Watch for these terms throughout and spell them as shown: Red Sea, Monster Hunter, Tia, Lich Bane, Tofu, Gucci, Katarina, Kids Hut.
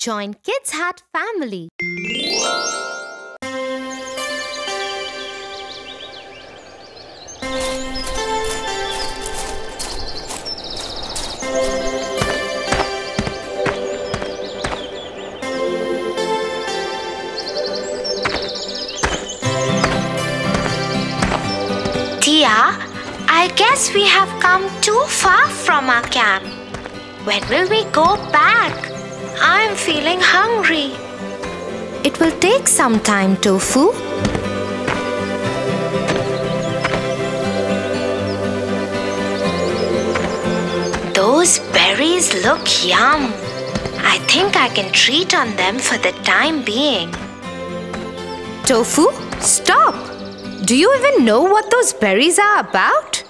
Join Kids Hat family. Tia, I guess we have come too far from our camp. When will we go back? I'm feeling hungry. It will take some time, Tofu. Those berries look yum. I think I can treat on them for the time being. Tofu, stop! Do you even know what those berries are about?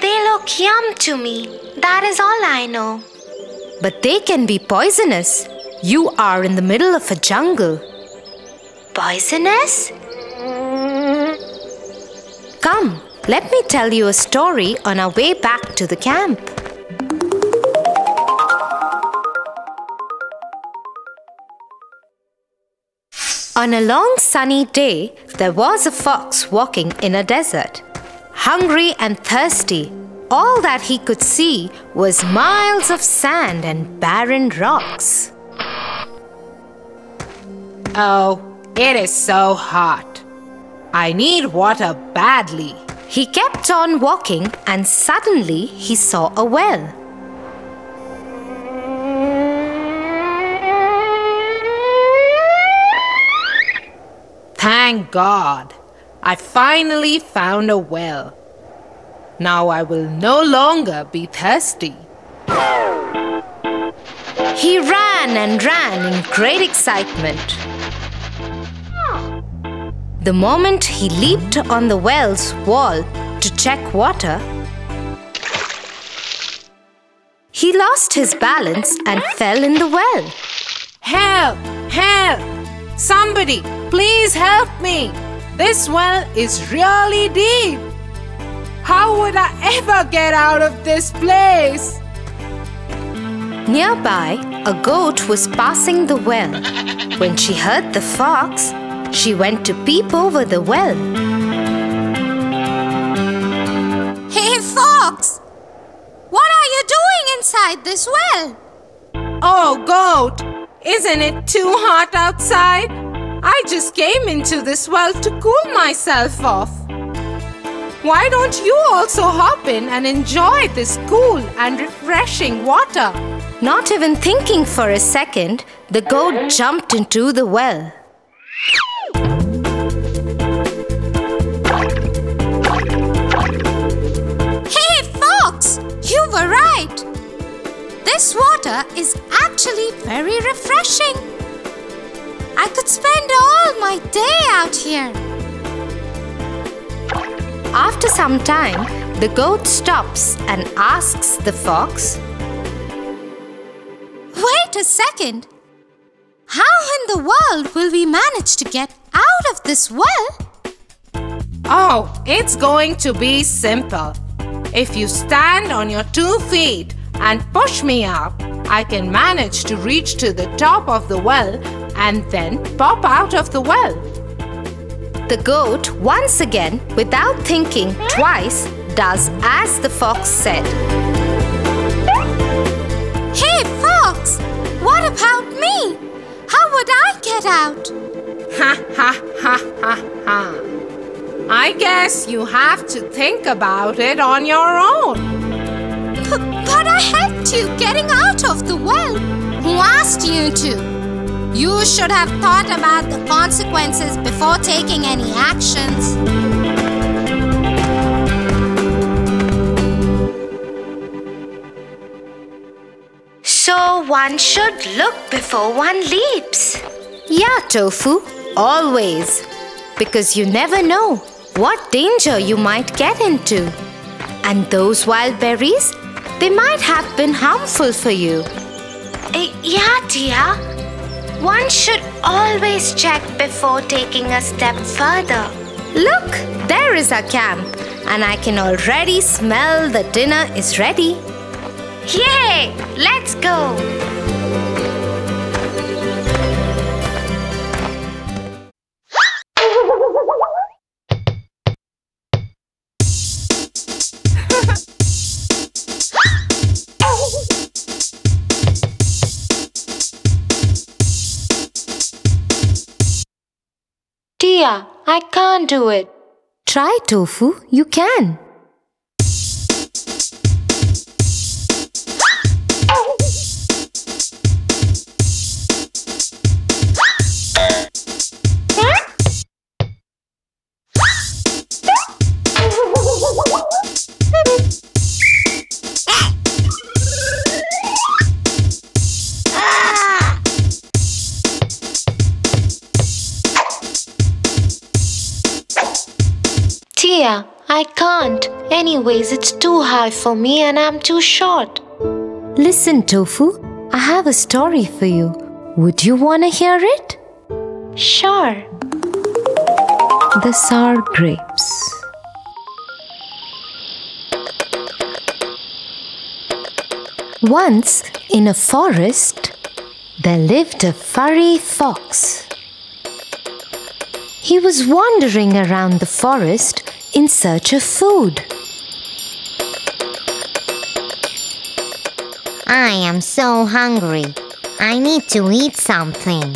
They look yum to me. That is all I know. But they can be poisonous. You are in the middle of a jungle. Poisonous? Come, let me tell you a story on our way back to the camp. On a long sunny day, there was a fox walking in a desert. Hungry and thirsty, all that he could see was miles of sand and barren rocks. Oh, it is so hot. I need water badly. He kept on walking and suddenly he saw a well. Thank God, I finally found a well. Now I will no longer be thirsty. He ran and ran in great excitement. The moment he leaped on the well's wall to check water, he lost his balance and fell in the well. Help! Help! Somebody, please help me! This well is really deep. How would I ever get out of this place? Nearby, a goat was passing the well. When she heard the fox, she went to peep over the well. Hey, fox! What are you doing inside this well? Oh, goat! Isn't it too hot outside? I just came into this well to cool myself off. Why don't you also hop in and enjoy this cool and refreshing water? Not even thinking for a second, the goat jumped into the well. Hey, fox! You were right! This water is actually very refreshing. I could spend all my day out here. After some time, the goat stops and asks the fox, "Wait a second! How in the world will we manage to get out of this well?" Oh, it's going to be simple. If you stand on your 2 feet and push me up, I can manage to reach to the top of the well and then pop out of the well. The goat, once again, without thinking twice, does as the fox said. Hey, fox! What about me? How would I get out? Ha ha ha ha ha! I guess you have to think about it on your own. But I helped you getting out of the well. Who asked you to? You should have thought about the consequences before taking any actions. So one should look before one leaps. Yeah, Tofu, always. Because you never know what danger you might get into. And those wild berries, they might have been harmful for you. Yeah, Tia. One should always check before taking a step further. Look, there is our camp, and I can already smell the dinner is ready. Yay! Let's go! Tia, I can't do it. Try, Tofu, you can. Tia, I can't. Anyways, it's too high for me and I'm too short. Listen, Tofu, I have a story for you. Would you want to hear it? Sure. The sour grapes. Once, in a forest, there lived a furry fox. He was wandering around the forest in search of food. I am so hungry. I need to eat something.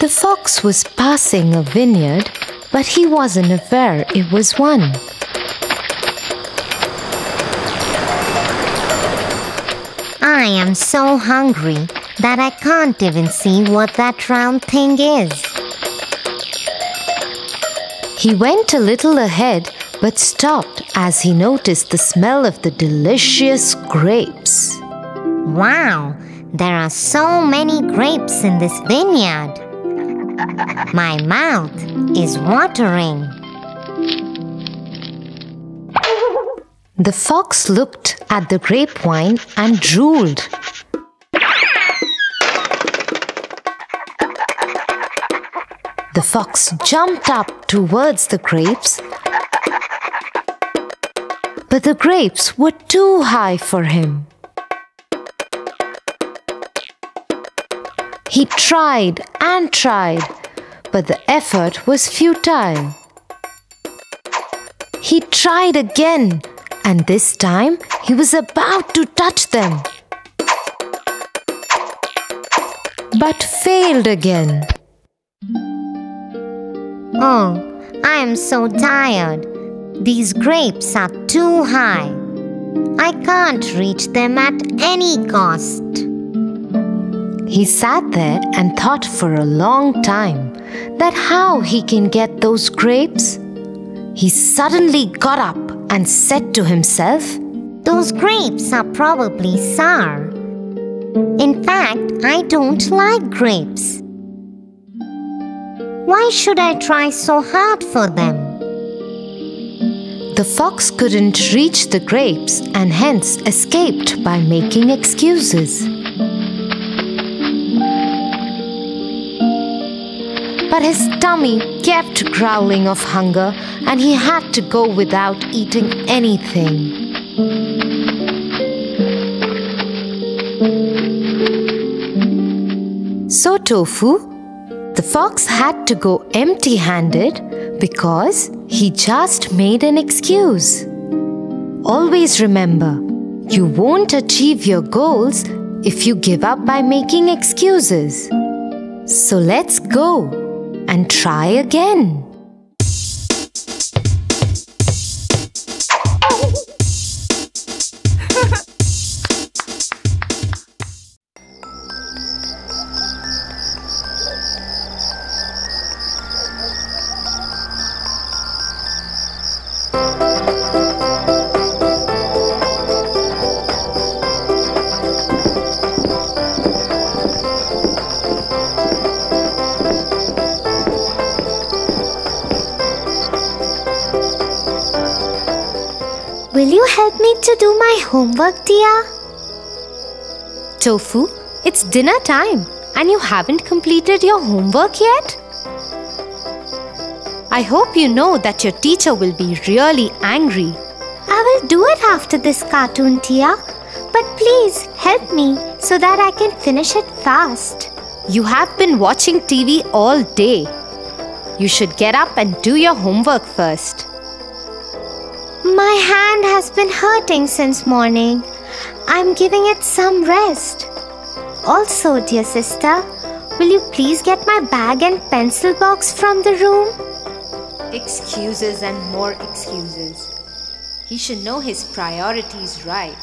The fox was passing a vineyard, but he wasn't aware it was one. I am so hungry that I can't even see what that round thing is. He went a little ahead, but stopped as he noticed the smell of the delicious grapes. Wow, there are so many grapes in this vineyard. My mouth is watering. The fox looked at the grapevine and drooled. The fox jumped up towards the grapes, but the grapes were too high for him. He tried and tried, but the effort was futile. He tried again, and this time he was about to touch them, but failed again. Oh, I am so tired. These grapes are too high. I can't reach them at any cost. He sat there and thought for a long time that how he can get those grapes. He suddenly got up and said to himself, "Those grapes are probably sour. In fact, I don't like grapes. Why should I try so hard for them?" The fox couldn't reach the grapes and hence escaped by making excuses. But his tummy kept growling of hunger and he had to go without eating anything. So Tofu, the fox had to go empty-handed because he just made an excuse. Always remember, you won't achieve your goals if you give up by making excuses. So let's go and try again. Will you help me to do my homework, Tia? Tofu, it's dinner time and you haven't completed your homework yet? I hope you know that your teacher will be really angry. I will do it after this cartoon, Tia. But please help me so that I can finish it fast. You have been watching TV all day. You should get up and do your homework first. My hand has been hurting since morning. I'm giving it some rest. Also, dear sister, will you please get my bag and pencil box from the room? Excuses and more excuses. He should know his priorities right.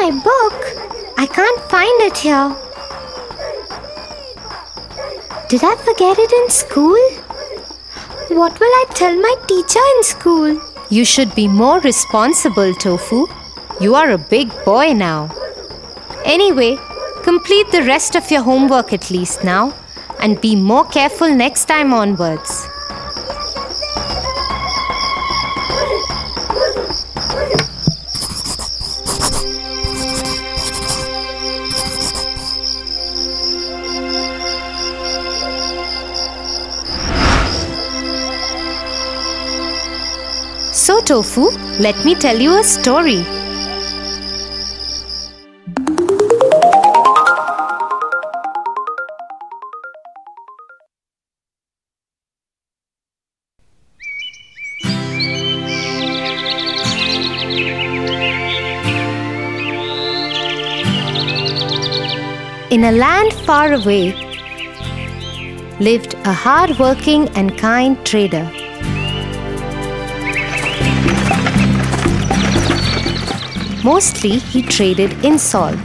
My book. I can't find it here. Did I forget it in school? What will I tell my teacher in school? You should be more responsible, Tofu. You are a big boy now. Anyway, complete the rest of your homework at least now, and be more careful next time onwards. So, Tofu, let me tell you a story. In a land far away, lived a hard-working and kind trader. Mostly, he traded in salt.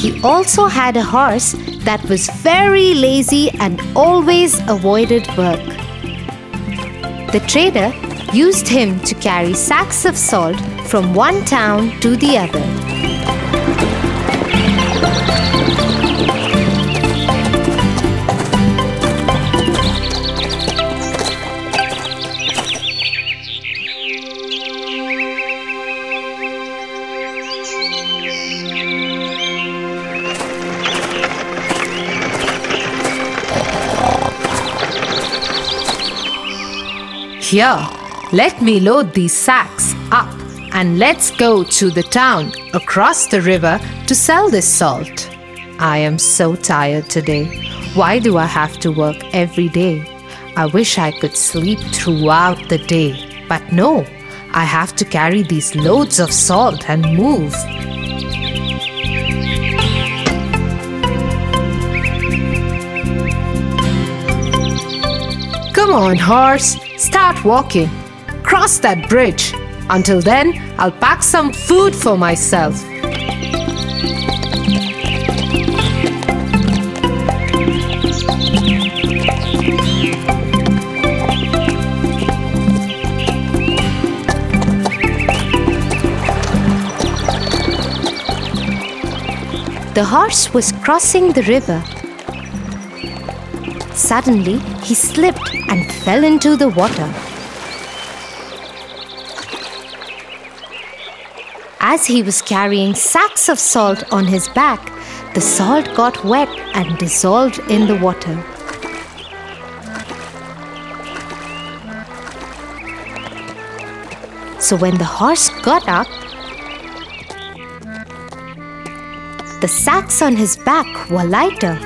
He also had a horse that was very lazy and always avoided work. The trader used him to carry sacks of salt from one town to the other. Here, let me load these sacks up and let's go to the town across the river to sell this salt. I am so tired today. Why do I have to work every day? I wish I could sleep throughout the day. But no, I have to carry these loads of salt and move. Come on, horse. Start walking. Cross that bridge. Until then, I'll pack some food for myself. The horse was crossing the river. Suddenly, he slipped and fell into the water. As he was carrying sacks of salt on his back, the salt got wet and dissolved in the water. So when the horse got up, the sacks on his back were lighter.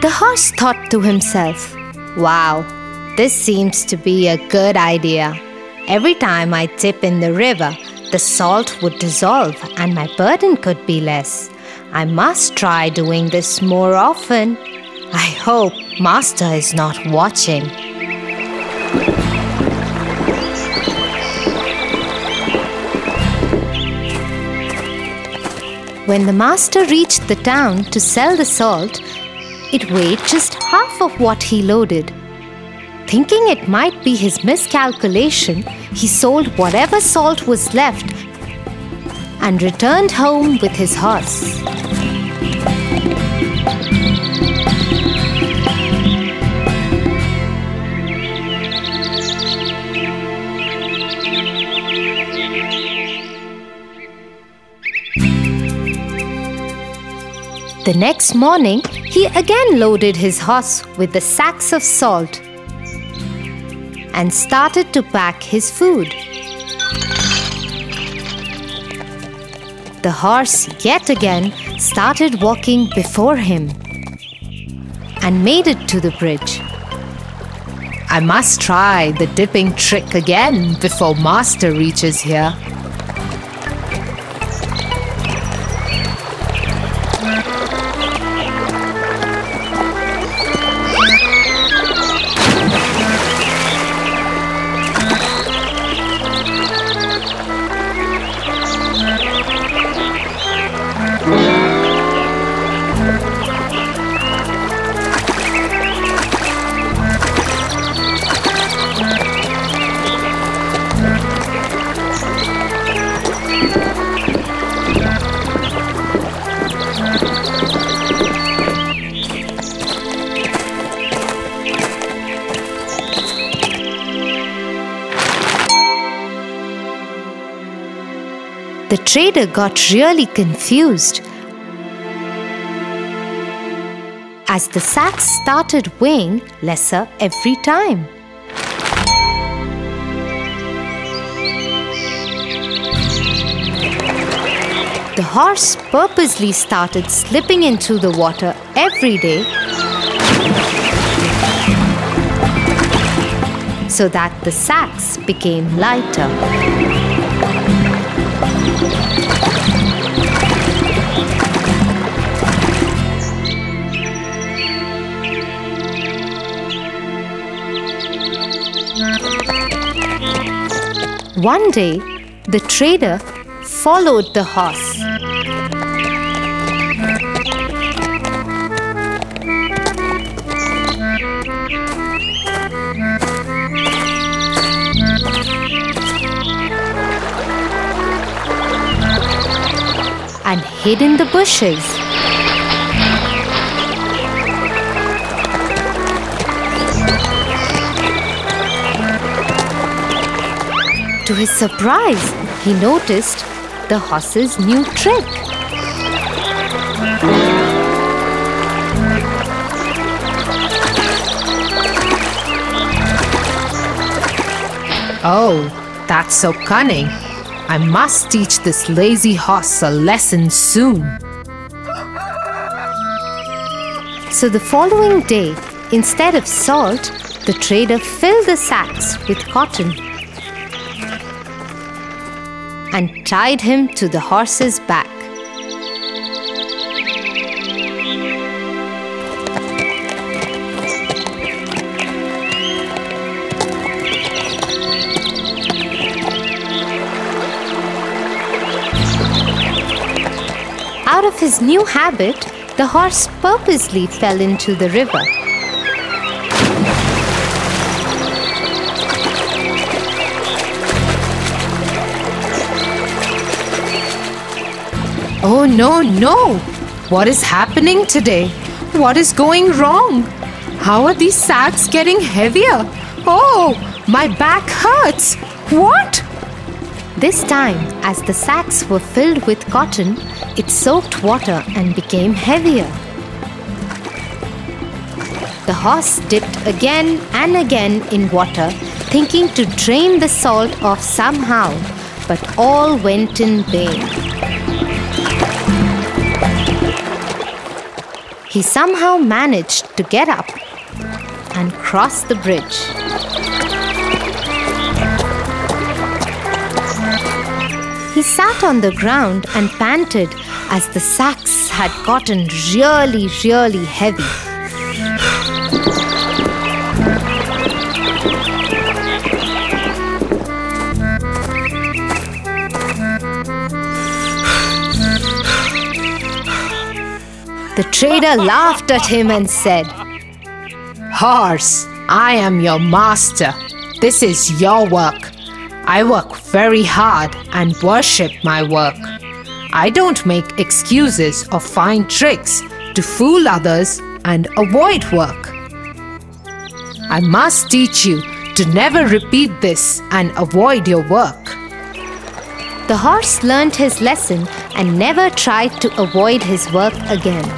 The horse thought to himself, "Wow, this seems to be a good idea. Every time I dip in the river, The salt would dissolve and my burden could be less. I must try doing this more often. I hope Master is not watching. When the master reached the town to sell the salt, it weighed just half of what he loaded. Thinking it might be his miscalculation, he sold whatever salt was left and returned home with his horse. The next morning, he again loaded his horse with the sacks of salt and started to pack his food. The horse yet again started walking before him and made it to the bridge. I must try the dipping trick again before Master reaches here. The trader got really confused as the sacks started weighing lesser every time. The horse purposely started slipping into the water every day so that the sacks became lighter. One day, the trader followed the horse. And hid in the bushes. To his surprise, he noticed the horse's new trick. Oh, that's so cunning. I must teach this lazy horse a lesson soon. So the following day, instead of salt, the trader filled the sacks with cotton and tied him to the horse's back. Out of his new habit, the horse purposely fell into the river. Oh no, no! What is happening today? What is going wrong? How are these sacks getting heavier? Oh, my back hurts! What? This time, as the sacks were filled with cotton, it soaked water and became heavier. The horse dipped again and again in water, thinking to drain the salt off somehow, but all went in vain. He somehow managed to get up and cross the bridge. He sat on the ground and panted as the sacks had gotten really heavy. The trader laughed at him and said, "Horse, I am your master. This is your work. I work very hard and worship my work. I don't make excuses or find tricks to fool others and avoid work. I must teach you to never repeat this and avoid your work." The horse learned his lesson and never tried to avoid his work again.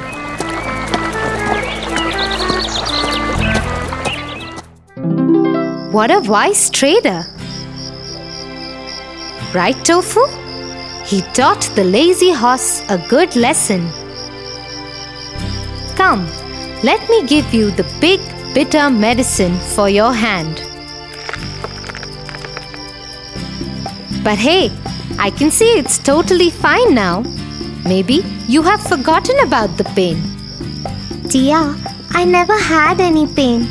What a wise trader! Right, Tofu? He taught the lazy horse a good lesson. Come, let me give you the big, bitter medicine for your hand. But hey, I can see it's totally fine now. Maybe you have forgotten about the pain. Tia, I never had any pain.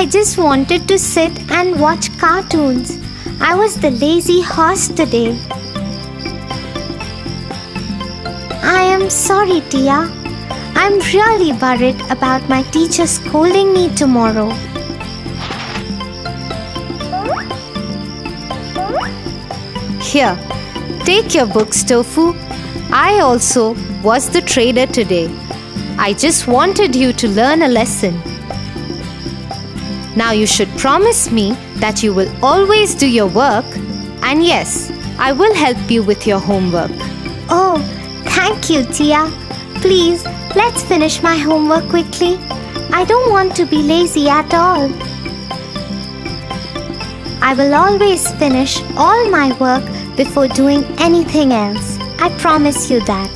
I just wanted to sit and watch cartoons. I was the lazy horse today. I am sorry, Tia. I'm really worried about my teacher scolding me tomorrow. Here. Take your books, Tofu. I also was the trader today. I just wanted you to learn a lesson. Now you should promise me that you will always do your work. And yes, I will help you with your homework. Oh, thank you, Tia. Please, let's finish my homework quickly. I don't want to be lazy at all. I will always finish all my work before doing anything else. I promise you that.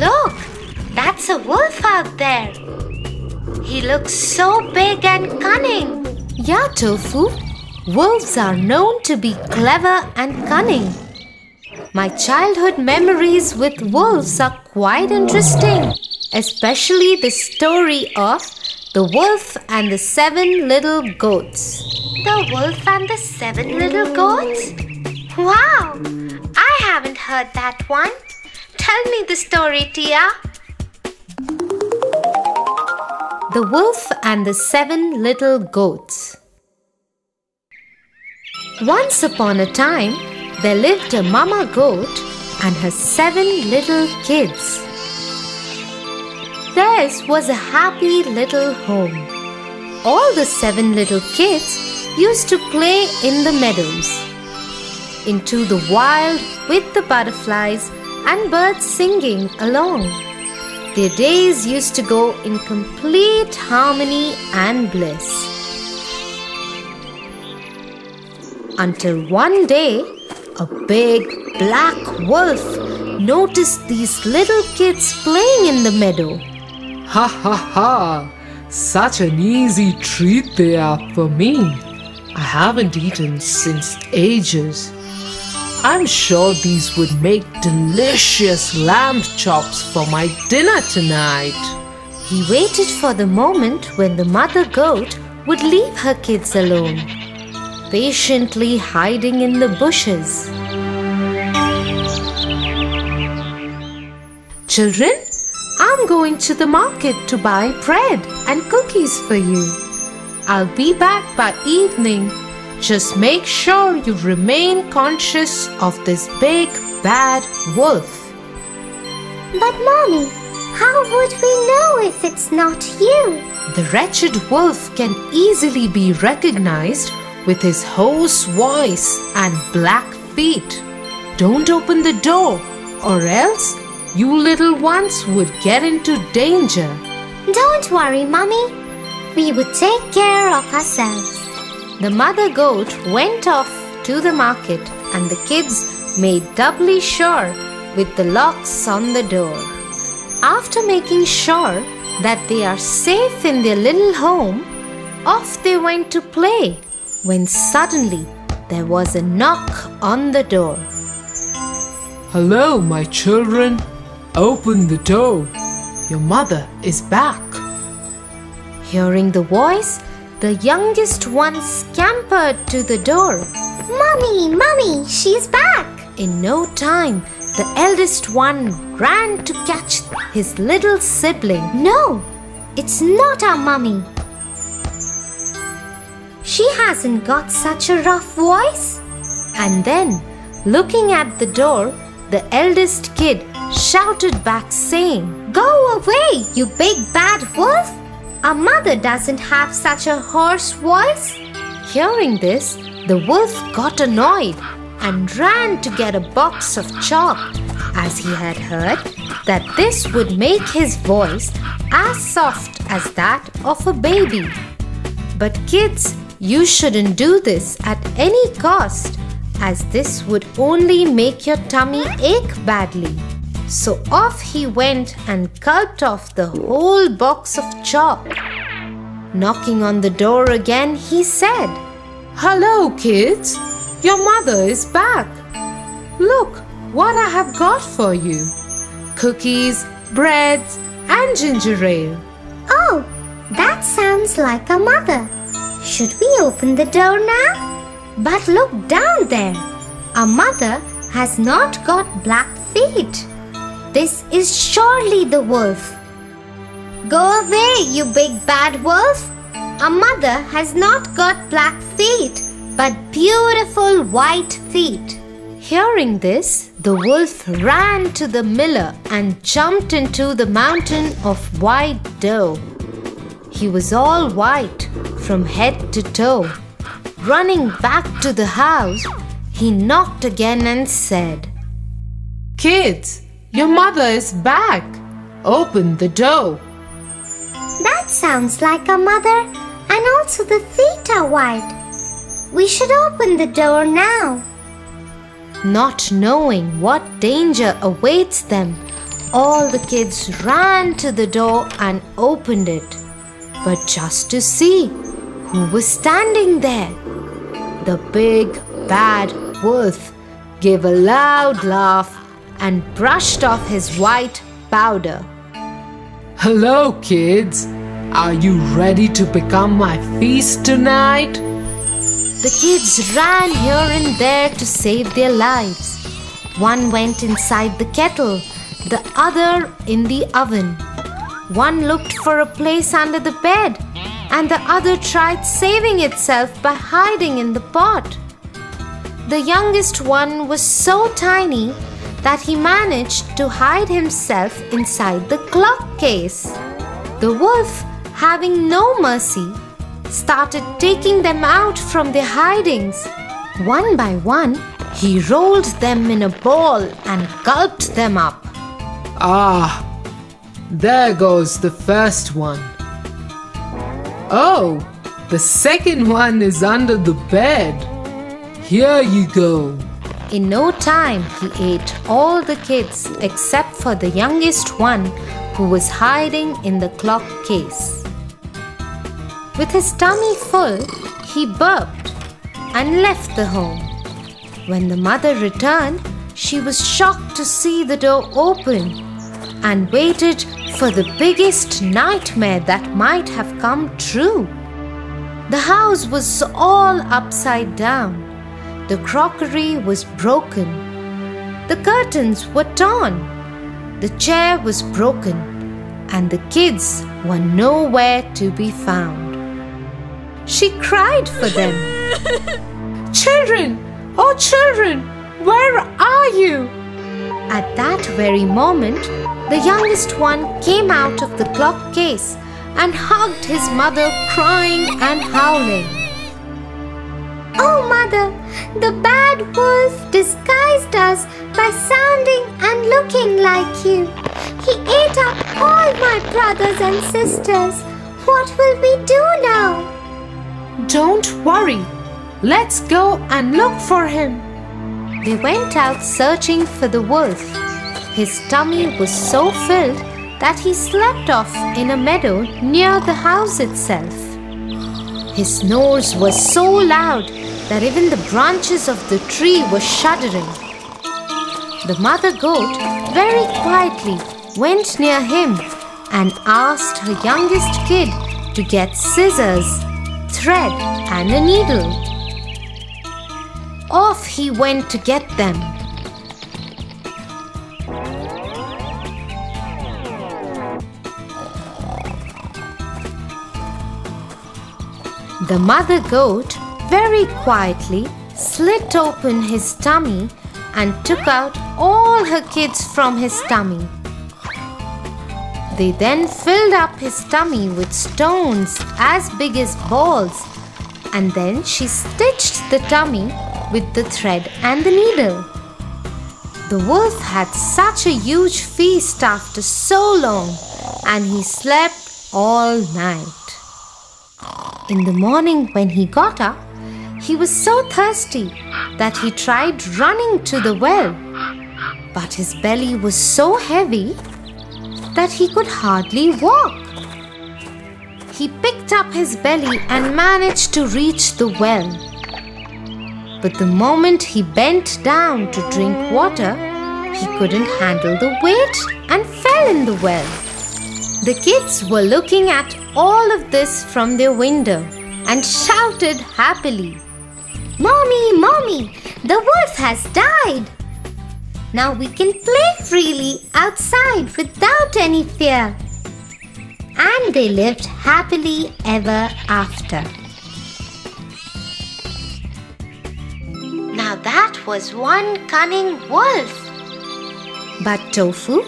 Look, that's a wolf out there. He looks so big and cunning. Yeah, Tofu. Wolves are known to be clever and cunning. My childhood memories with wolves are quite interesting, especially the story of the wolf and the 7 little goats. The wolf and the 7 little goats? Wow! I haven't heard that one. Tell me the story, Tia. The wolf and the 7 little goats. Once upon a time, there lived a mama goat and her 7 little kids. Theirs was a happy little home. All the 7 little kids used to play in the meadows, into the wild with the butterflies and birds singing along. Their days used to go in complete harmony and bliss. Until one day, a big black wolf noticed these little kids playing in the meadow. Ha ha ha! Such an easy treat they are for me. I haven't eaten since ages. I'm sure these would make delicious lamb chops for my dinner tonight. He waited for the moment when the mother goat would leave her kids alone, patiently hiding in the bushes. Children, I'm going to the market to buy bread and cookies for you. I'll be back by evening. Just make sure you remain conscious of this big bad wolf. But Mommy, how would we know if it's not you? The wretched wolf can easily be recognized with his hoarse voice and black feet. Don't open the door, or else you little ones would get into danger. Don't worry, Mummy. We would take care of ourselves. The mother goat went off to the market, and the kids made doubly sure with the locks on the door. After making sure that they are safe in their little home, off they went to play, when suddenly there was a knock on the door. "Hello, my children. Open the door. Your mother is back." Hearing the voice, the youngest one scampered to the door. "Mummy, Mummy, she's back!" In no time, the eldest one ran to catch his little sibling. "No, it's not our mummy. She hasn't got such a rough voice." And then, looking at the door, the eldest kid shouted back saying, "Go away, you big bad wolf! Our mother doesn't have such a hoarse voice." Hearing this, the wolf got annoyed and ran to get a box of chalk, as he had heard that this would make his voice as soft as that of a baby. But kids, you shouldn't do this at any cost, as this would only make your tummy ache badly. So off he went and gulped off the whole box of chalk. Knocking on the door again, he said, "Hello, kids. Your mother is back. Look what I have got for you. Cookies, breads, and ginger ale." "Oh, that sounds like our mother. Should we open the door now? But look down there. Our mother has not got black feet. This is surely the wolf. Go away, you big bad wolf. Our mother has not got black feet, but beautiful white feet." Hearing this, the wolf ran to the miller and jumped into the mountain of white dough. He was all white from head to toe. Running back to the house, he knocked again and said, "Kids, your mother is back. Open the door." "That sounds like our mother, and also the feet are white. We should open the door now." Not knowing what danger awaits them, all the kids ran to the door and opened it. But just to see who was standing there, the big bad wolf gave a loud laugh and brushed off his white powder. "Hello, kids. Are you ready to become my feast tonight?" The kids ran here and there to save their lives. One went inside the kettle, the other in the oven. One looked for a place under the bed, and the other tried saving itself by hiding in the pot. The youngest one was so tiny that he managed to hide himself inside the clock case. The wolf, having no mercy, started taking them out from their hidings. One by one, he rolled them in a ball and gulped them up. "Ah, there goes the first one. Oh, the second one is under the bed. Here you go." In no time, he ate all the kids except for the youngest one, who was hiding in the clock case. With his tummy full, he burped and left the home. When the mother returned, she was shocked to see the door open and waited for the biggest nightmare that might have come true. The house was all upside down. The crockery was broken. The curtains were torn. The chair was broken, and the kids were nowhere to be found. She cried for them. "Children, oh children, where are you?" At that very moment, the youngest one came out of the clock case and hugged his mother, crying and howling. "Oh, Mother, the bad wolf disguised us by sounding and looking like you. He ate up all my brothers and sisters. What will we do now?" "Don't worry. Let's go and look for him." They went out searching for the wolf. His tummy was so filled that he slept off in a meadow near the house itself. His snores were so loud that even the branches of the tree were shuddering. The mother goat very quietly went near him and asked her youngest kid to get scissors, thread and a needle. Off he went to get them. The mother goat very quietly slit open his tummy and took out all her kids from his tummy. They then filled up his tummy with stones as big as balls, and then she stitched the tummy with the thread and the needle. The wolf had such a huge feast after so long, and he slept all night. In the morning when he got up, he was so thirsty that he tried running to the well. But his belly was so heavy that he could hardly walk. He picked up his belly and managed to reach the well. But the moment he bent down to drink water, he couldn't handle the weight and fell in the well. The kids were looking at all of this from their window and shouted happily, "Mommy, Mommy, the wolf has died! Now we can play freely outside without any fear." And they lived happily ever after. Now that was one cunning wolf. But Tofu,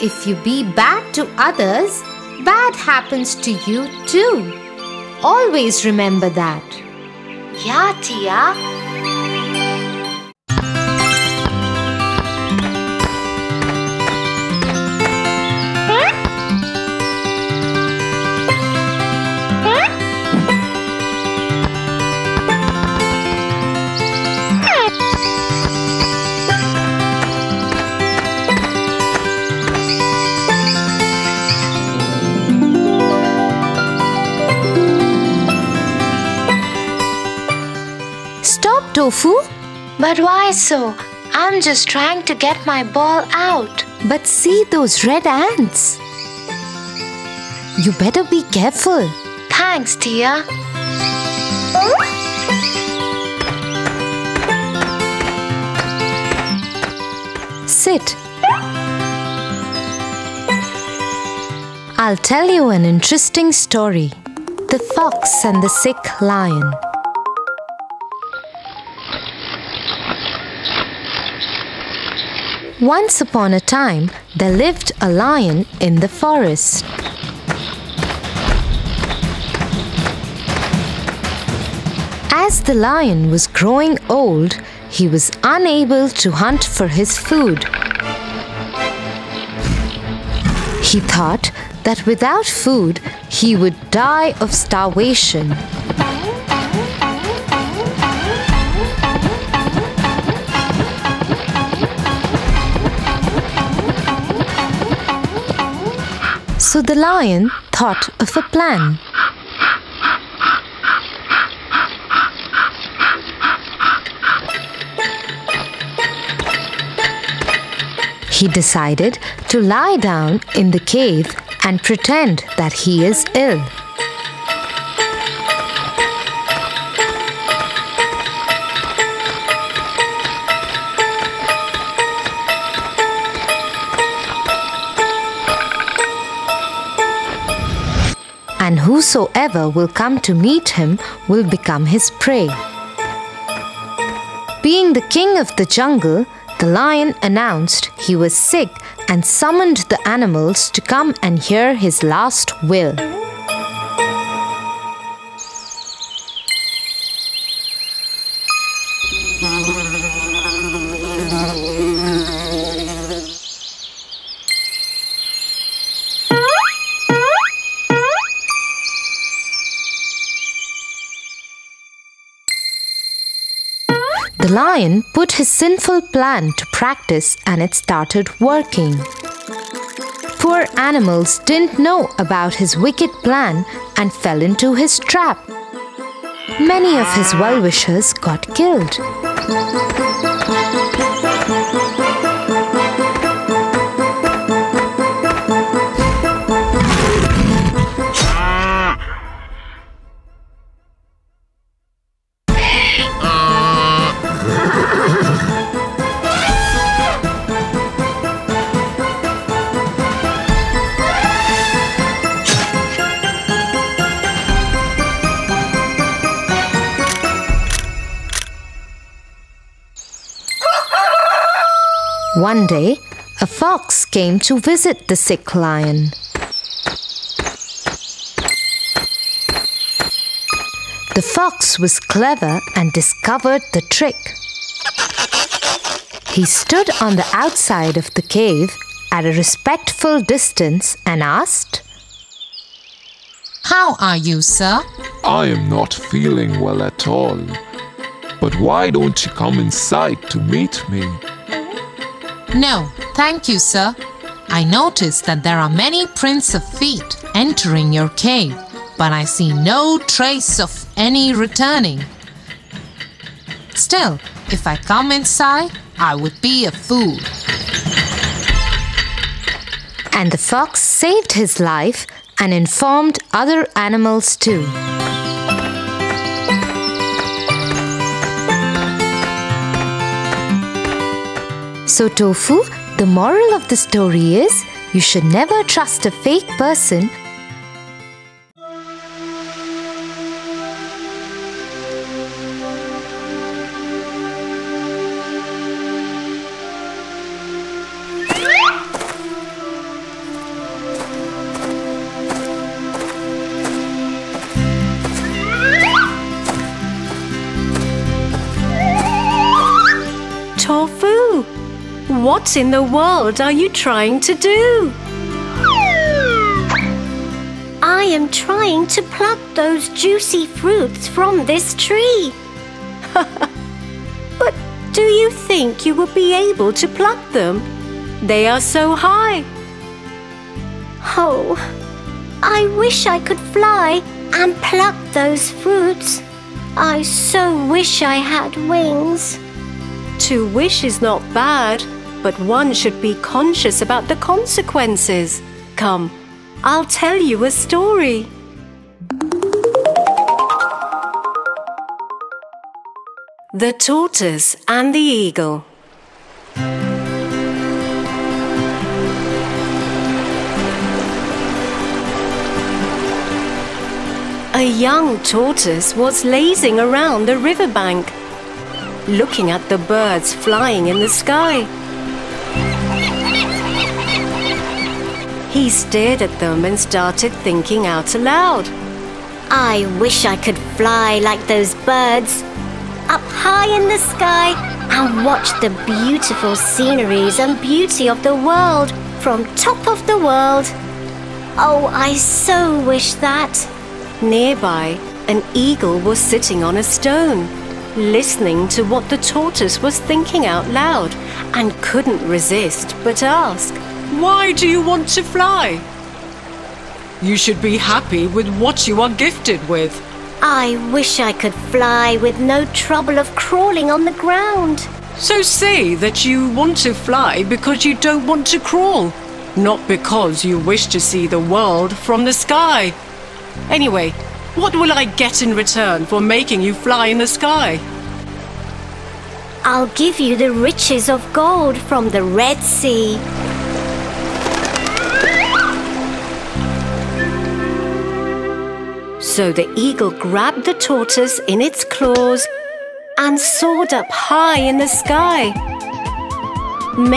if you be bad to others, bad happens to you too. Always remember that. Yeah, Tia. Tofu? But why so? I'm just trying to get my ball out. But see those red ants. You better be careful. Thanks, Tia. Sit. I'll tell you an interesting story. The Fox and the Sick Lion. Once upon a time, there lived a lion in the forest. As the lion was growing old, he was unable to hunt for his food. He thought that without food, he would die of starvation. So the lion thought of a plan. He decided to lie down in the cave and pretend that he is ill. And whosoever will come to meet him will become his prey. Being the king of the jungle, the lion announced he was sick and summoned the animals to come and hear his last will. The lion put his sinful plan to practice and it started working. Poor animals didn't know about his wicked plan and fell into his trap. Many of his well-wishers got killed. One day, a fox came to visit the sick lion. The fox was clever and discovered the trick. He stood on the outside of the cave at a respectful distance and asked, "How are you, sir?" "I am not feeling well at all. But why don't you come inside to meet me?" "No, thank you, sir. I noticed that there are many prints of feet entering your cave, but I see no trace of any returning. Still, if I come inside, I would be a fool." And the fox saved his life and informed other animals too. So Tofu, the moral of the story is, you should never trust a fake person. Tofu! What in the world are you trying to do? I am trying to pluck those juicy fruits from this tree. But do you think you will be able to pluck them? They are so high. Oh, I wish I could fly and pluck those fruits. I so wish I had wings. To wish is not bad, but one should be conscious about the consequences. Come, I'll tell you a story. The Tortoise and the Eagle. A young tortoise was lazing around the riverbank, looking at the birds flying in the sky. He stared at them and started thinking out aloud. I wish I could fly like those birds, up high in the sky and watch the beautiful sceneries and beauty of the world from top of the world. Oh, I so wish that. Nearby, an eagle was sitting on a stone, listening to what the tortoise was thinking out loud, and couldn't resist but ask, "Why do you want to fly? You should be happy with what you are gifted with." I wish I could fly with no trouble of crawling on the ground. So say that you want to fly because you don't want to crawl, not because you wish to see the world from the sky. Anyway, what will I get in return for making you fly in the sky? I'll give you the riches of gold from the Red Sea. So the eagle grabbed the tortoise in its claws and soared up high in the sky,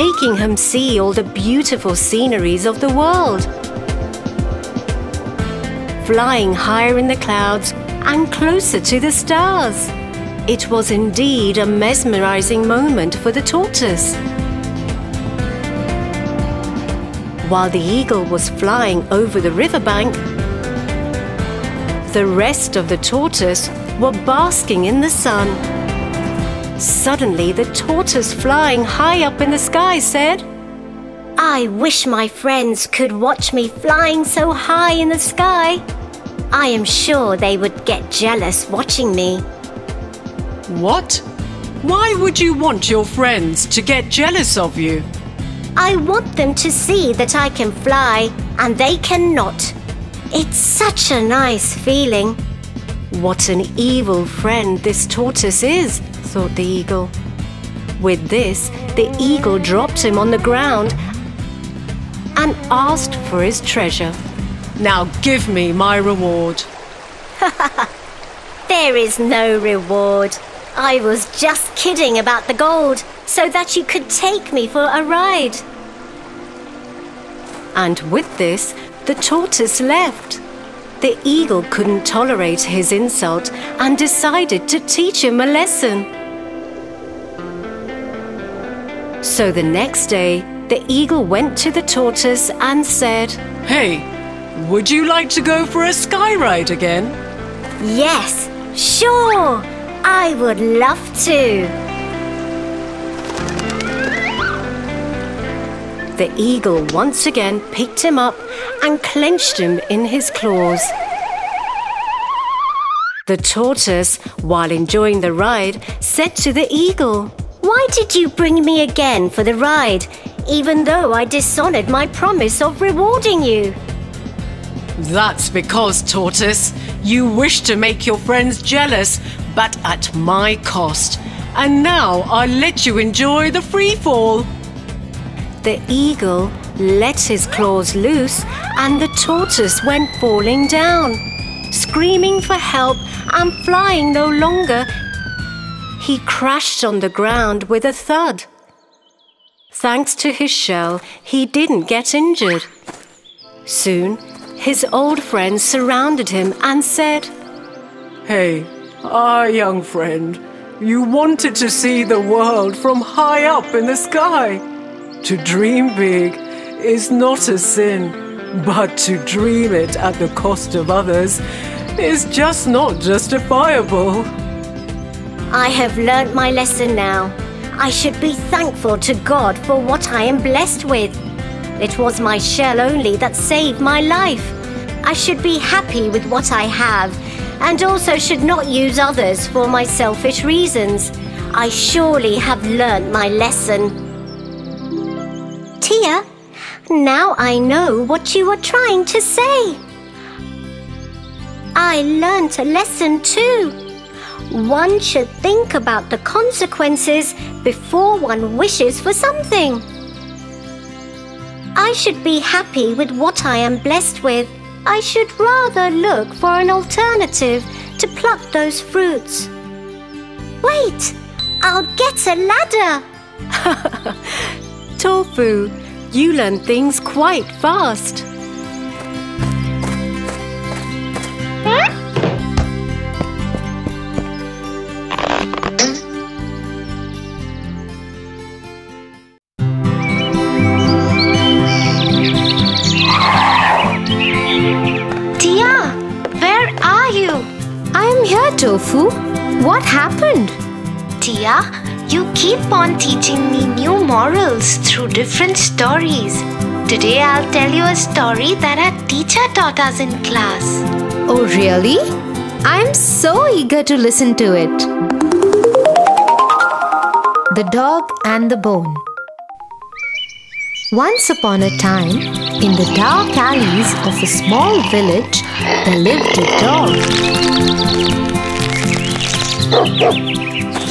making him see all the beautiful sceneries of the world. Flying higher in the clouds and closer to the stars. It was indeed a mesmerizing moment for the tortoise. While the eagle was flying over the riverbank, the rest of the tortoise were basking in the sun, Suddenly, the tortoise flying high up in the sky said, "I wish my friends could watch me flying so high in the sky. I am sure they would get jealous watching me." "What? Why would you want your friends to get jealous of you?" "I want them to see that I can fly and they cannot. It's such a nice feeling." What an evil friend this tortoise is, thought the eagle. With this, the eagle dropped him on the ground and asked for his treasure. "Now give me my reward." "There is no reward. I was just kidding about the gold so that you could take me for a ride." And with this, the tortoise left. The eagle couldn't tolerate his insult and decided to teach him a lesson. So the next day, the eagle went to the tortoise and said, "Hey, would you like to go for a sky ride again?" "Yes, sure, I would love to." The eagle once again picked him up and clenched him in his claws. The tortoise, while enjoying the ride, said to the eagle, "Why did you bring me again for the ride, even though I dishonored my promise of rewarding you?" "That's because, tortoise, you wish to make your friends jealous, but at my cost. And now I'll let you enjoy the free fall." The eagle let his claws loose and the tortoise went falling down. Screaming for help and flying no longer, he crashed on the ground with a thud. Thanks to his shell, he didn't get injured. Soon, his old friends surrounded him and said, "Hey, our young friend, you wanted to see the world from high up in the sky. To dream big is not a sin, but to dream it at the cost of others is just not justifiable." "I have learnt my lesson now. I should be thankful to God for what I am blessed with. It was my shell only that saved my life. I should be happy with what I have and also should not use others for my selfish reasons. I surely have learnt my lesson. Tia, now I know what you were trying to say. I learnt a lesson too. One should think about the consequences before one wishes for something. I should be happy with what I am blessed with. I should rather look for an alternative to pluck those fruits. Wait, I'll get a ladder." Tofu, you learn things quite fast. Tia, where are you? I am here, Tofu. What happened? Tia, you keep on teaching me new morals through different stories. Today I'll tell you a story that our teacher taught us in class. Oh really? I'm so eager to listen to it. The Dog and the Bone. Once upon a time, in the dark alleys of a small village, there lived a dog.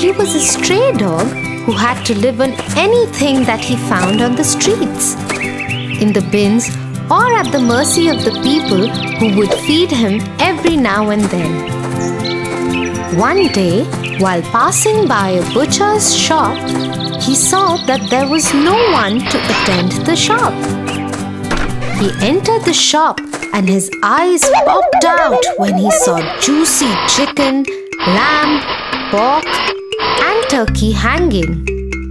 He was a stray dog who had to live on anything that he found on the streets, in the bins, or at the mercy of the people who would feed him every now and then. One day, while passing by a butcher's shop, he saw that there was no one to attend the shop. He entered the shop and his eyes popped out when he saw juicy chicken, lamb, pork, and turkey hanging.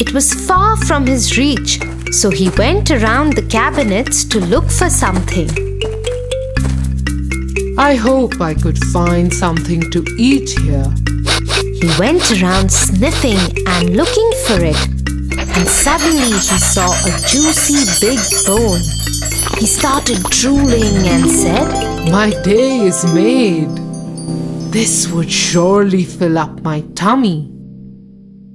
It was far from his reach, so he went around the cabinets to look for something. "I hope I could find something to eat here," He went around sniffing and looking for it, and suddenly he saw a juicy big bone. He started drooling and said, "My day is made. This would surely fill up my tummy."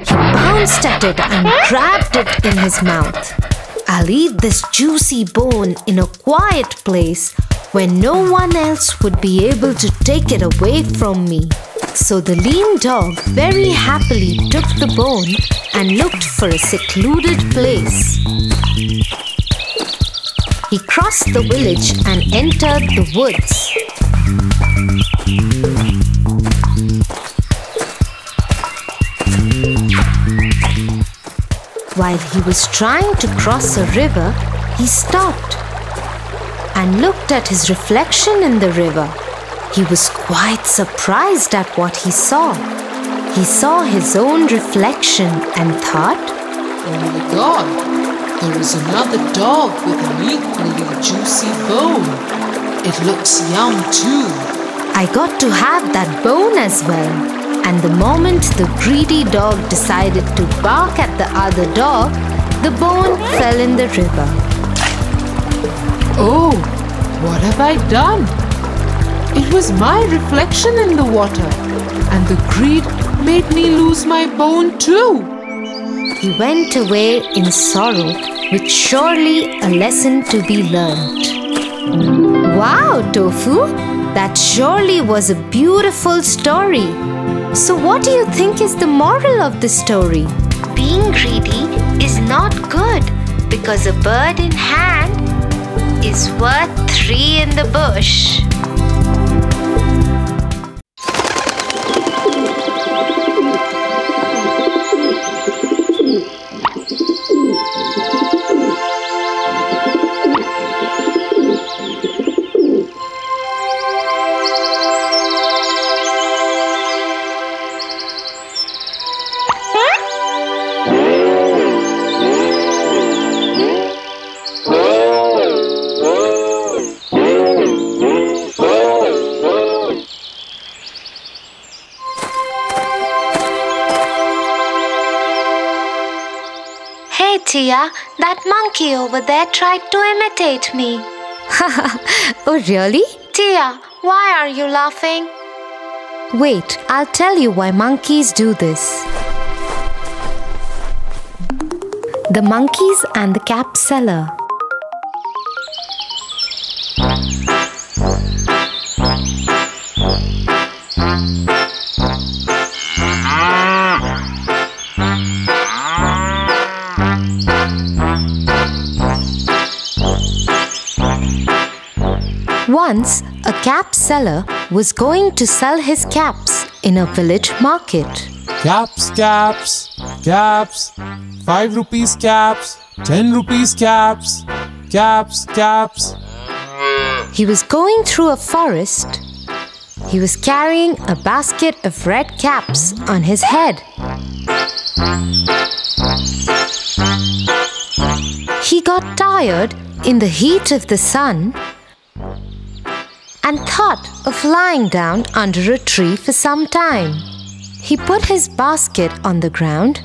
He bounced at it and grabbed it in his mouth. "I'll eat this juicy bone in a quiet place where no one else would be able to take it away from me." So the lean dog very happily took the bone and looked for a secluded place. He crossed the village and entered the woods. While he was trying to cross a river, he stopped and looked at his reflection in the river. He was quite surprised at what he saw. He saw his own reflection and thought, "Oh my God, there is another dog with an equally juicy bone. It looks yum too. I got to have that bone as well." And the moment the greedy dog decided to bark at the other dog, the bone fell in the river. "Oh, what have I done? It was my reflection in the water, and the greed made me lose my bone too." He went away in sorrow, with surely a lesson to be learned. Wow, Tofu! That surely was a beautiful story. So what do you think is the moral of the story? Being greedy is not good, because a bird in hand is worth 3 in the bush. Tia, that monkey over there tried to imitate me. Oh, really? Tia, why are you laughing? Wait, I'll tell you why monkeys do this. The monkeys and the cap seller. Once, a cap seller was going to sell his caps in a village market. "Caps, caps, caps, 5 rupees caps, 10 rupees caps, caps, caps." He was going through a forest. He was carrying a basket of red caps on his head. He got tired in the heat of the sun and thought of lying down under a tree for some time. He put his basket on the ground.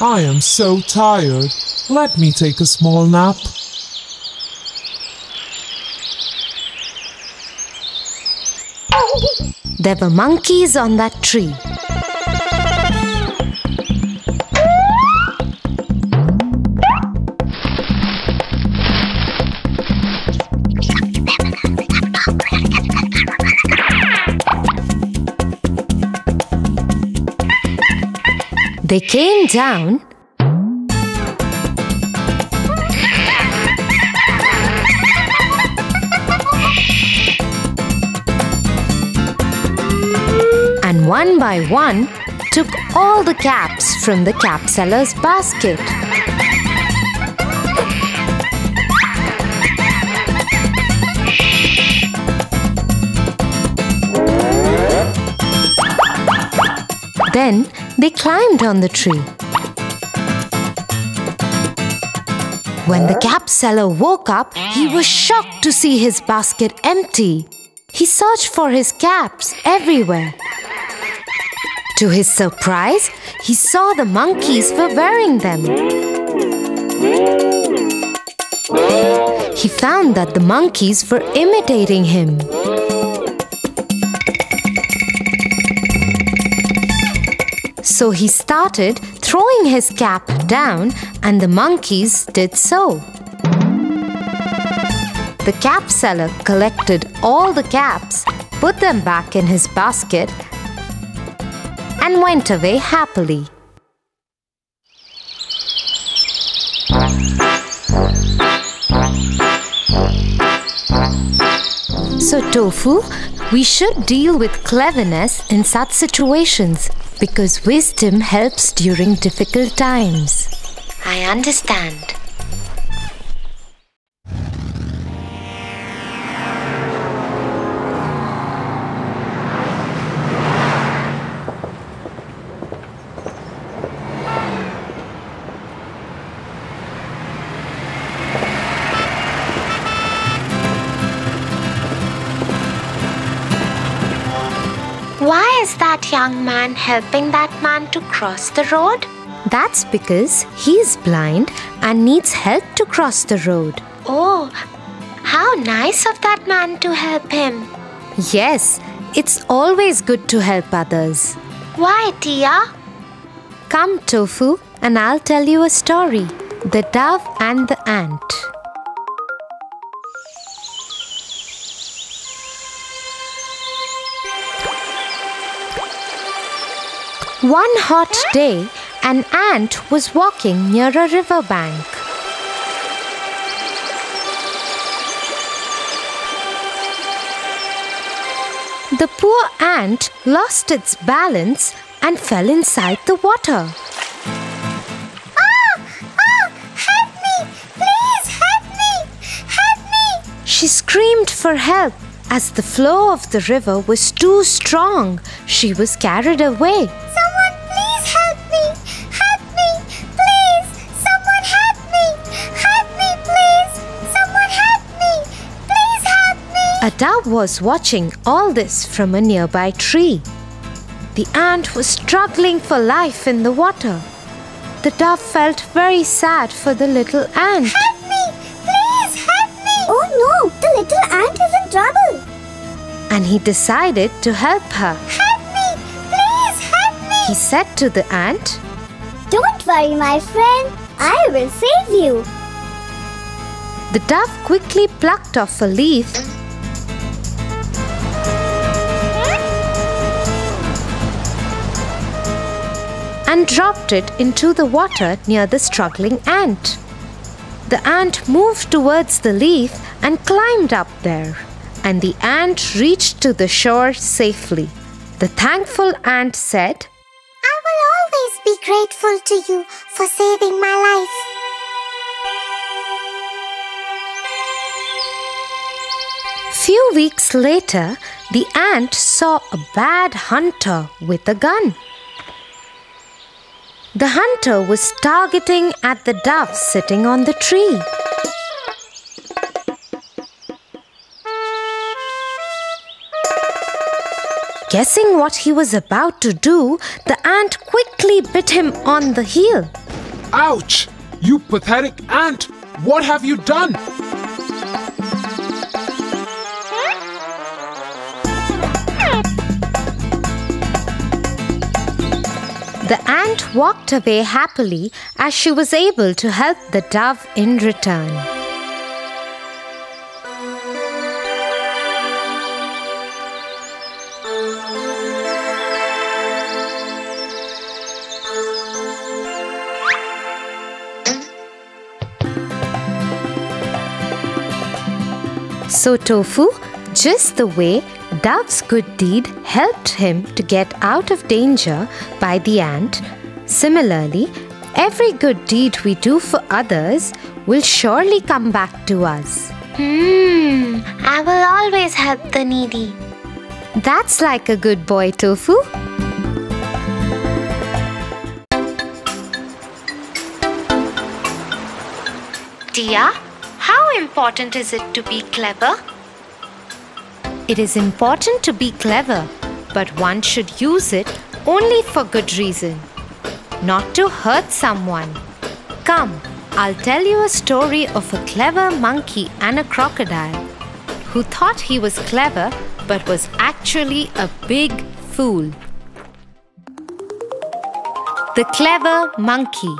"I am so tired. Let me take a small nap." There were monkeys on that tree. They came down and one by one took all the caps from the cap seller's basket. Then they climbed on the tree. When the cap seller woke up, he was shocked to see his basket empty. He searched for his caps everywhere. To his surprise, he saw the monkeys were wearing them. He found that the monkeys were imitating him. So he started throwing his cap down, and the monkeys did so. The cap seller collected all the caps, put them back in his basket, and went away happily. So, Tofu, we should deal with cleverness in such situations, because wisdom helps during difficult times. I understand. Why is that young man helping that man to cross the road? That's because he is blind and needs help to cross the road. Oh, how nice of that man to help him. Yes, it's always good to help others. Why, Tia? Come, Tofu, and I'll tell you a story. The Dove and the Ant. One hot day, an ant was walking near a riverbank. The poor ant lost its balance and fell inside the water. Ah! Ah! Help me! Please help me! Help me! She screamed for help. As the flow of the river was too strong, she was carried away. A dove was watching all this from a nearby tree. The ant was struggling for life in the water. The dove felt very sad for the little ant. Help me! Please help me! Oh no! The little ant is in trouble. And he decided to help her. Help me! Please help me! He said to the ant, "Don't worry, my friend. I will save you." The dove quickly plucked off a leaf and dropped it into the water near the struggling ant. The ant moved towards the leaf and climbed up there, and the ant reached to the shore safely. The thankful ant said, "I will always be grateful to you for saving my life." Few weeks later, the ant saw a bad hunter with a gun. The hunter was targeting at the dove sitting on the tree. Guessing what he was about to do, the ant quickly bit him on the heel. Ouch! You pathetic ant! What have you done? The ant walked away happily as she was able to help the dove in return. So, Tofu, just the way Dove's good deed helped him to get out of danger by the ant, similarly, every good deed we do for others will surely come back to us. I will always help the needy. That's like a good boy, Tofu. Tia, how important is it to be clever? It is important to be clever, but one should use it only for good reason, not to hurt someone. Come, I'll tell you a story of a clever monkey and a crocodile who thought he was clever but was actually a big fool. The Clever Monkey.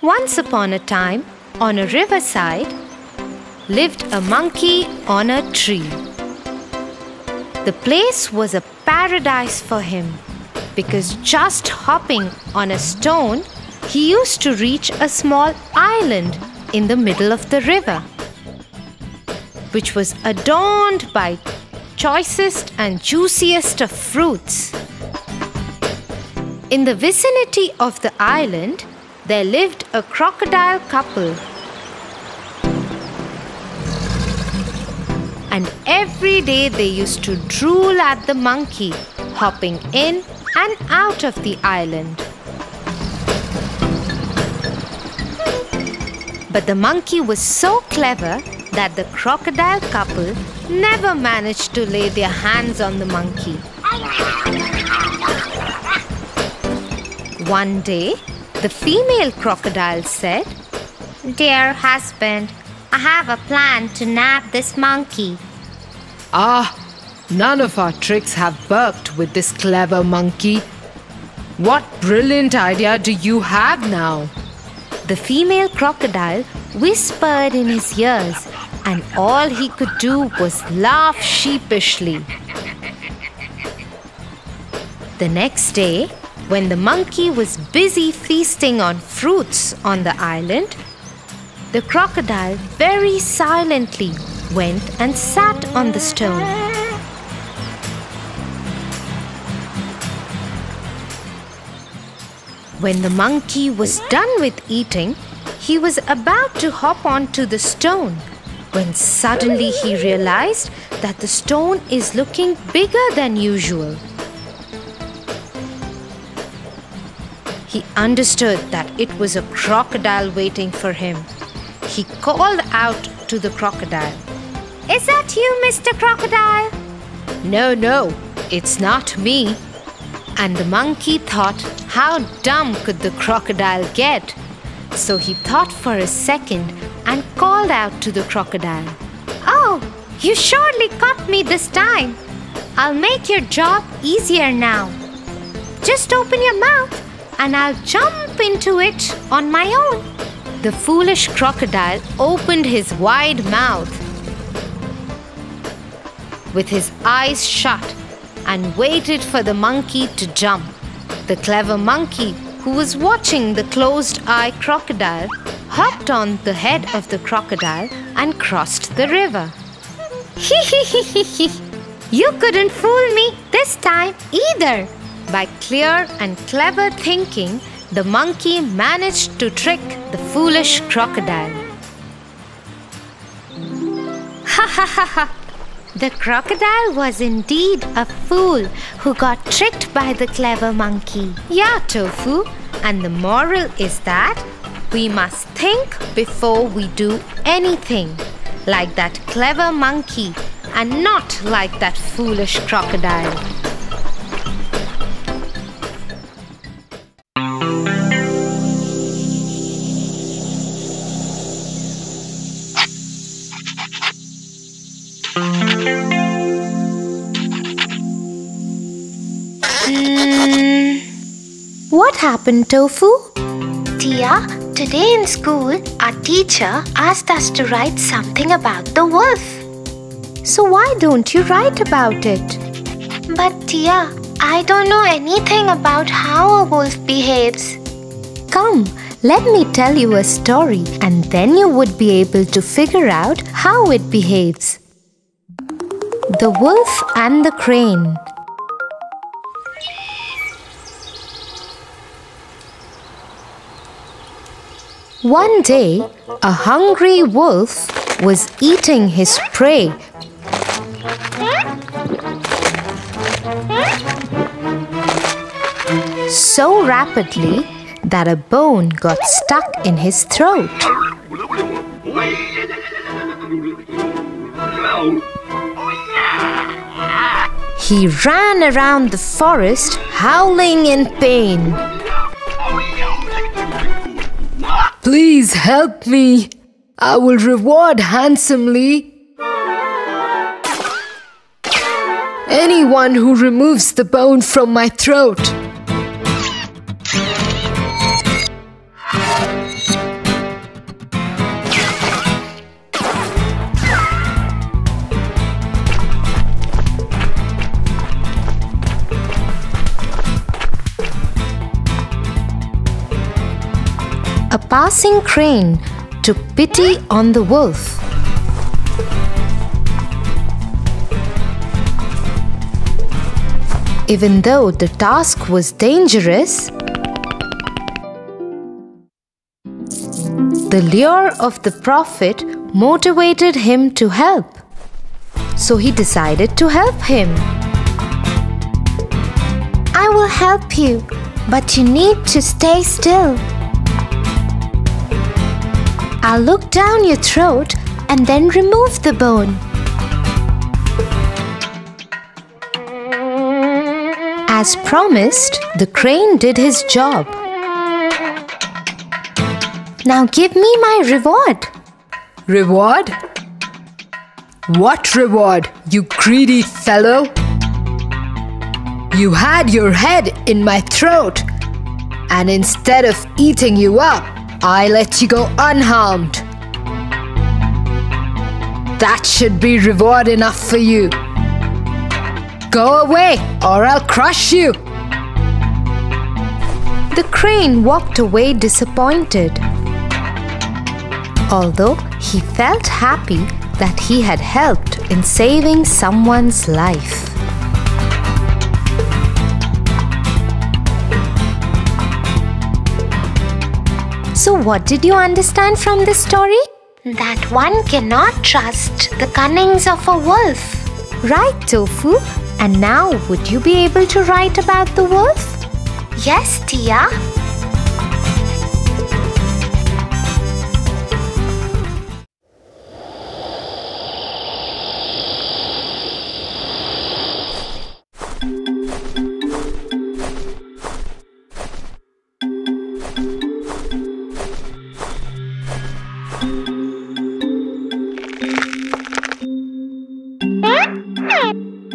Once upon a time, on a riverside, lived a monkey on a tree. The place was a paradise for him because just hopping on a stone, he used to reach a small island in the middle of the river, which was adorned by choicest and juiciest of fruits. In the vicinity of the island, there lived a crocodile couple. And every day they used to drool at the monkey, hopping in and out of the island. But the monkey was so clever that the crocodile couple never managed to lay their hands on the monkey. One day, the female crocodile said, "Dear husband, I have a plan to nab this monkey." "Ah, none of our tricks have worked with this clever monkey. What brilliant idea do you have now?" The female crocodile whispered in his ears, and all he could do was laugh sheepishly. The next day, when the monkey was busy feasting on fruits on the island, the crocodile very silently went and sat on the stone. When the monkey was done with eating, he was about to hop onto the stone when suddenly he realized that the stone is looking bigger than usual. He understood that it was a crocodile waiting for him. He called out to the crocodile, "Is that you, Mr. Crocodile?" No, it's not me." And the monkey thought, how dumb could the crocodile get? So he thought for a second and called out to the crocodile, "Oh, you surely caught me this time. I'll make your job easier now. Just open your mouth and I'll jump into it on my own." The foolish crocodile opened his wide mouth with his eyes shut and waited for the monkey to jump. The clever monkey, who was watching the closed-eye crocodile, hopped on the head of the crocodile and crossed the river. "You couldn't fool me this time either." By clear and clever thinking, the monkey managed to trick the foolish crocodile. The crocodile was indeed a fool who got tricked by the clever monkey. Yeah, Tofu. And the moral is that we must think before we do anything, like that clever monkey and not like that foolish crocodile. What happened, Tofu? Tia, today in school, our teacher asked us to write something about the wolf. So why don't you write about it? But Tia, I don't know anything about how a wolf behaves. Come, let me tell you a story and then you would be able to figure out how it behaves. The Wolf and the Crane. One day, a hungry wolf was eating his prey so rapidly that a bone got stuck in his throat. He ran around the forest, howling in pain. Please help me. I will reward handsomely anyone who removes the bone from my throat. A passing crane took pity on the wolf. Even though the task was dangerous, the lure of the prophet motivated him to help. So he decided to help him. I will help you, but you need to stay still. I'll look down your throat and then remove the bone. As promised, the crane did his job. Now give me my reward. Reward? What reward, you greedy fellow? You had your head in my throat, and instead of eating you up, I let you go unharmed. That should be reward enough for you. Go away or I'll crush you. The crane walked away disappointed. Although he felt happy that he had helped in saving someone's life. So what did you understand from this story? That one cannot trust the cunnings of a wolf. Right, Tofu. And now, would you be able to write about the wolf? Yes, Tia.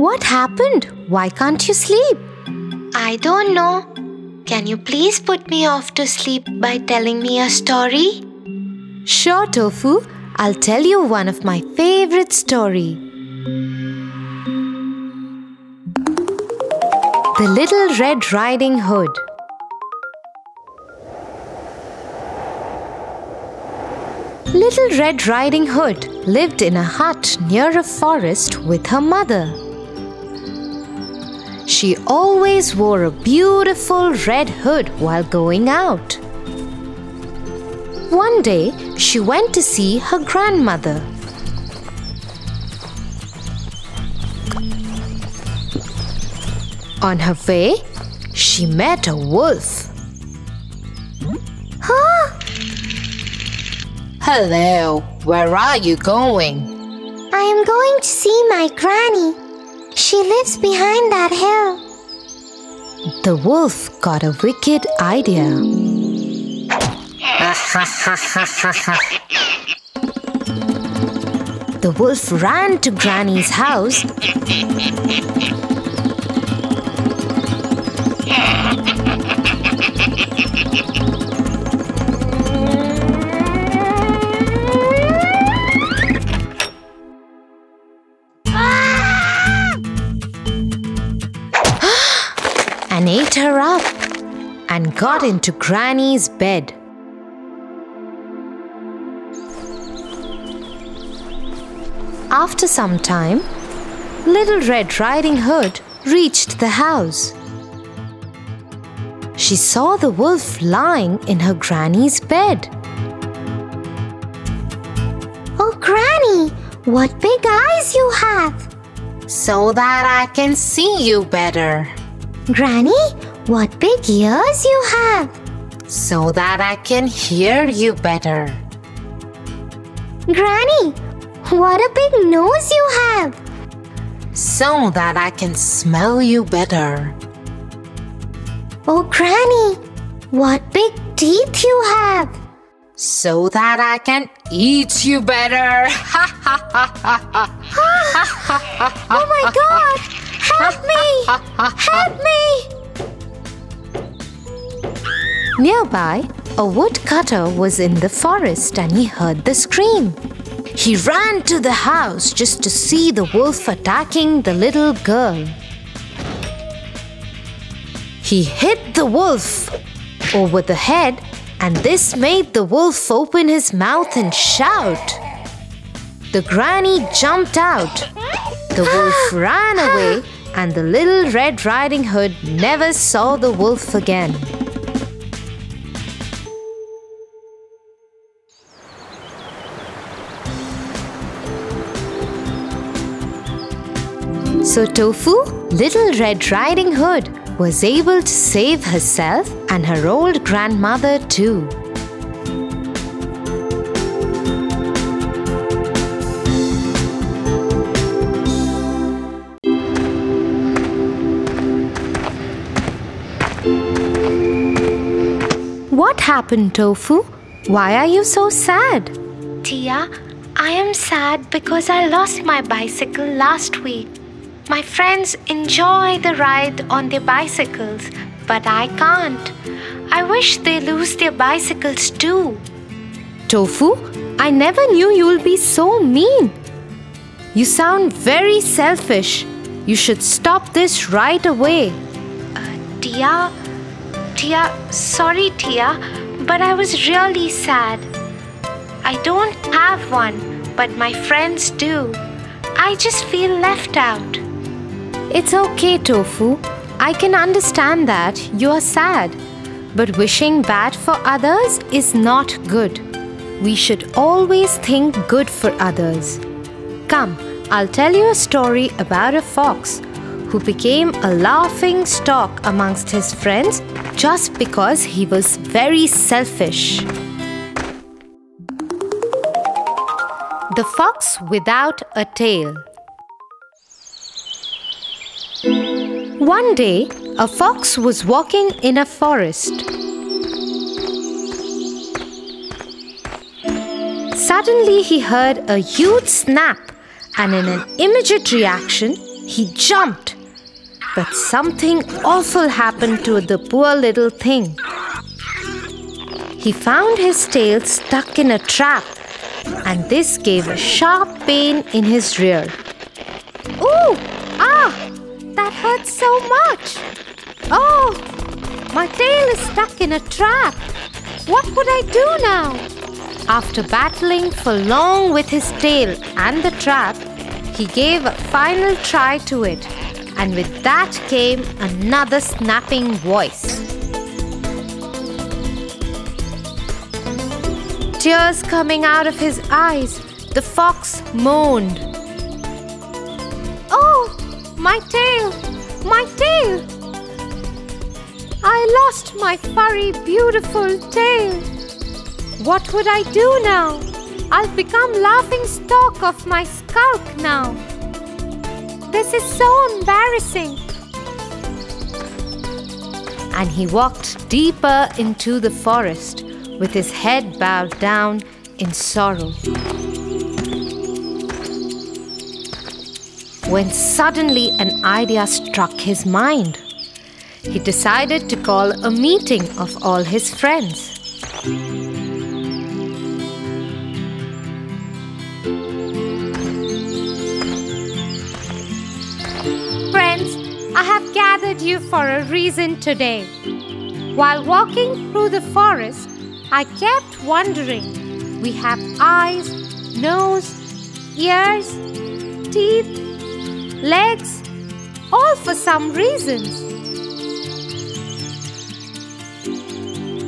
What happened? Why can't you sleep? I don't know. Can you please put me off to sleep by telling me a story? Sure, Tofu. I'll tell you one of my favorite stories. The Little Red Riding Hood. Little Red Riding Hood lived in a hut near a forest with her mother. She always wore a beautiful red hood while going out. One day, she went to see her grandmother. On her way, she met a wolf. Huh? Hello, where are you going? I am going to see my granny. She lives behind that hill. The wolf got a wicked idea. The wolf ran to Granny's house and ate her up and got into Granny's bed. After some time, Little Red Riding Hood reached the house. She saw the wolf lying in her Granny's bed. Oh, Granny, what big eyes you have! So that I can see you better. Granny, what big ears you have! So that I can hear you better. Granny, what a big nose you have! so that I can smell you better. Oh, Granny, what big teeth you have! So that I can eat you better! Oh my God! Help me! Help me! Nearby, a woodcutter was in the forest and he heard the scream. He ran to the house just to see the wolf attacking the little girl. He hit the wolf over the head, and this made the wolf open his mouth and shout. The granny jumped out. The wolf ran away, and the little Red Riding Hood never saw the wolf again. So Tofu, little Red Riding Hood, was able to save herself and her old grandmother too. What happened, Tofu? Why are you so sad? Tia, I am sad because I lost my bicycle last week. My friends enjoy the ride on their bicycles, but I can't. I wish they lose their bicycles too. Tofu, I never knew you'll be so mean. You sound very selfish. You should stop this right away. Sorry Tia, but I was really sad. I don't have one, but my friends do. I just feel left out. It's okay, Tofu. I can understand that you are sad. But wishing bad for others is not good. We should always think good for others. Come, I'll tell you a story about a fox who became a laughing stock amongst his friends just because he was very selfish. The Fox Without a Tail. One day, a fox was walking in a forest. Suddenly, he heard a huge snap, and in an immediate reaction, he jumped. But something awful happened to the poor little thing. He found his tail stuck in a trap, and this gave a sharp pain in his rear. Ooh! Ah! That hurts so much! Oh! My tail is stuck in a trap! What would I do now? After battling for long with his tail and the trap, he gave a final try to it. And with that came another snapping voice. Tears coming out of his eyes, the fox moaned. Oh, my tail! My tail! I lost my furry, beautiful tail. What would I do now? I'll become laughingstock of my skulk now. This is so embarrassing. And he walked deeper into the forest, with his head bowed down in sorrow. When suddenly an idea struck his mind, he decided to call a meeting of all his friends. Friends, I have gathered you for a reason today. While walking through the forest, I kept wondering. We have eyes, nose, ears, teeth, legs, all for some reasons.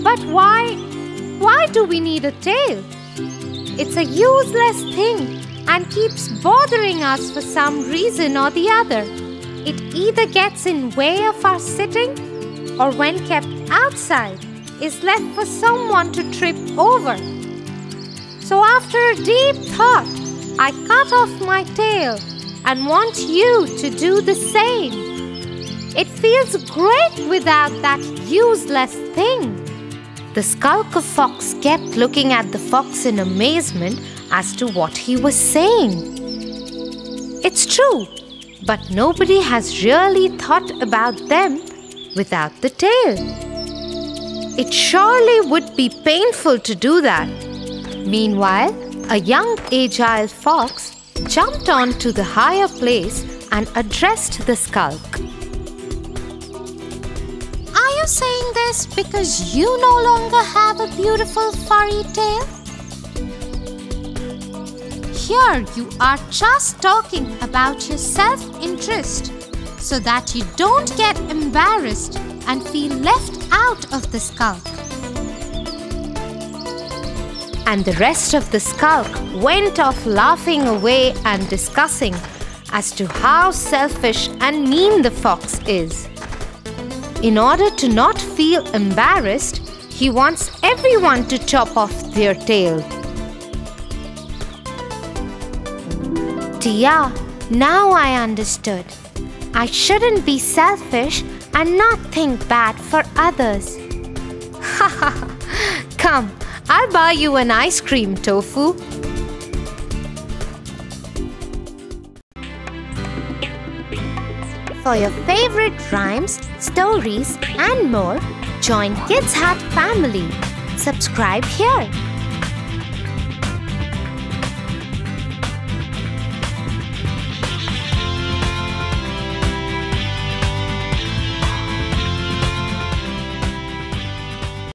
But why do we need a tail? It's a useless thing and keeps bothering us for some reason or the other. It either gets in way of our sitting or, when kept outside, is left for someone to trip over. So after a deep thought, I cut off my tail and want you to do the same. It feels great without that useless thing. The skulker fox kept looking at the fox in amazement as to what he was saying. It's true, but nobody has really thought about them without the tail. It surely would be painful to do that. Meanwhile, a young agile fox jumped onto the higher place and addressed the skulk. Are you saying this because you no longer have a beautiful furry tail? Here you are just talking about your self-interest so that you don't get embarrassed and feel left out of the skulk. And the rest of the skulk went off laughing away and discussing as to how selfish and mean the fox is. In order to not feel embarrassed, he wants everyone to chop off their tail. Tia, now I understood. I shouldn't be selfish and not think bad for others. Ha ha ha! Come, I'll buy you an ice cream, Tofu. For your favorite rhymes, stories and more, join Kids Heart Family. Subscribe here.